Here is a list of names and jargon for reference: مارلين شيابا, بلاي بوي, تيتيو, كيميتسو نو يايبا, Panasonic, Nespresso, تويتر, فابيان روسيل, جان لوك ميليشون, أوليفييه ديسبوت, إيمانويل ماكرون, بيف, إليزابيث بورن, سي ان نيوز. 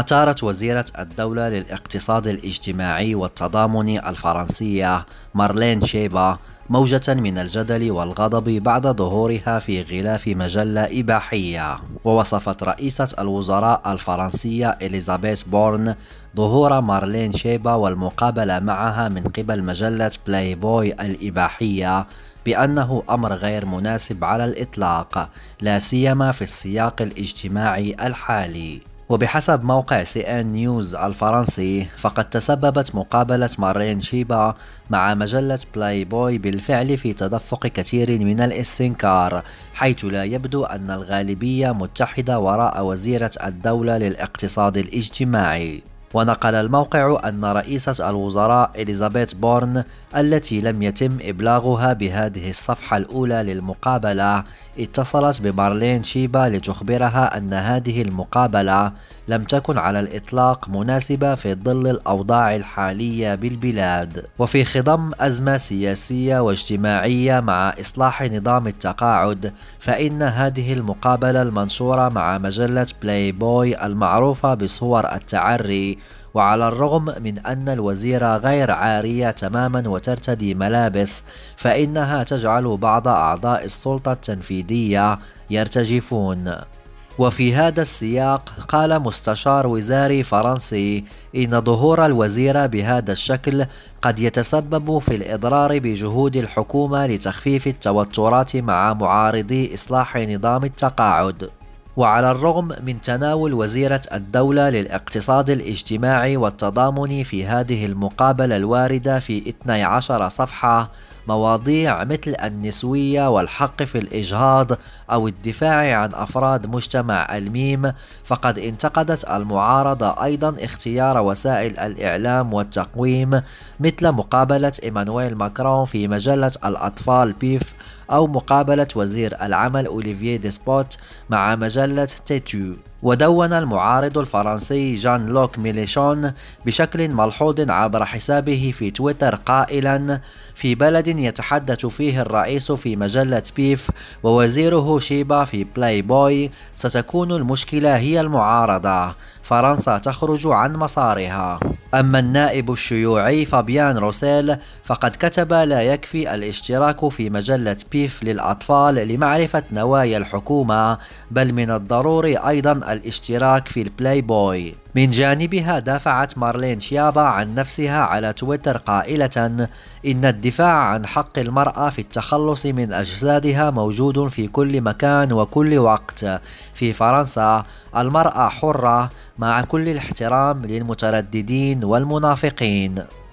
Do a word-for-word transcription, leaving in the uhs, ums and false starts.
أثارت وزيرة الدولة للاقتصاد الاجتماعي والتضامن الفرنسية مارلين شيابا موجة من الجدل والغضب بعد ظهورها في غلاف مجلة إباحية. ووصفت رئيسة الوزراء الفرنسية إليزابيث بورن ظهور مارلين شيابا والمقابلة معها من قبل مجلة بلاي بوي الإباحية بأنه أمر غير مناسب على الإطلاق، لا سيما في السياق الاجتماعي الحالي. وبحسب موقع سي ان نيوز الفرنسي، فقد تسببت مقابلة مارلين شيابا مع مجلة بلاي بوي بالفعل في تدفق كثير من الاستنكار، حيث لا يبدو أن الغالبية متحدة وراء وزيرة الدولة للاقتصاد الاجتماعي. ونقل الموقع أن رئيسة الوزراء إليزابيث بورن، التي لم يتم إبلاغها بهذه الصفحة الأولى للمقابلة، اتصلت بمارلين شيابا لتخبرها أن هذه المقابلة لم تكن على الإطلاق مناسبة في ظل الأوضاع الحالية بالبلاد، وفي خضم أزمة سياسية واجتماعية مع إصلاح نظام التقاعد، فإن هذه المقابلة المنشورة مع مجلة بلاي بوي المعروفة بصور التعري، وعلى الرغم من أن الوزيرة غير عارية تماما وترتدي ملابس، فإنها تجعل بعض أعضاء السلطة التنفيذية يرتجفون. وفي هذا السياق، قال مستشار وزاري فرنسي إن ظهور الوزيرة بهذا الشكل قد يتسبب في الإضرار بجهود الحكومة لتخفيف التوترات مع معارضي إصلاح نظام التقاعد. وعلى الرغم من تناول وزيرة الدولة للاقتصاد الاجتماعي والتضامن في هذه المقابلة الواردة في اثنتي عشرة صفحة مواضيع مثل النسوية والحق في الإجهاض أو الدفاع عن أفراد مجتمع الميم، فقد انتقدت المعارضة أيضا اختيار وسائل الإعلام والتقويم مثل مقابلة إيمانويل ماكرون في مجلة الأطفال بيف، أو مقابلة وزير العمل أوليفييه ديسبوت مع مجلة تيتيو. ودون المعارض الفرنسي جان لوك ميليشون بشكل ملحوظ عبر حسابه في تويتر قائلا: في بلد يتحدث فيه الرئيس في مجلة بيف ووزيره شيابا في بلاي بوي، ستكون المشكلة هي المعارضة، فرنسا تخرج عن مسارها. أما النائب الشيوعي فابيان روسيل فقد كتب: لا يكفي الاشتراك في مجلة بيف للأطفال لمعرفة نوايا الحكومة، بل من الضروري أيضا الاشتراك في البلاي بوي. من جانبها، دافعت مارلين شيابا عن نفسها على تويتر قائلة: إن الدفاع عن حق المرأة في التخلص من أجسادها موجود في كل مكان وكل وقت. في فرنسا المرأة حرة، مع كل الاحترام للمترددين والمنافقين.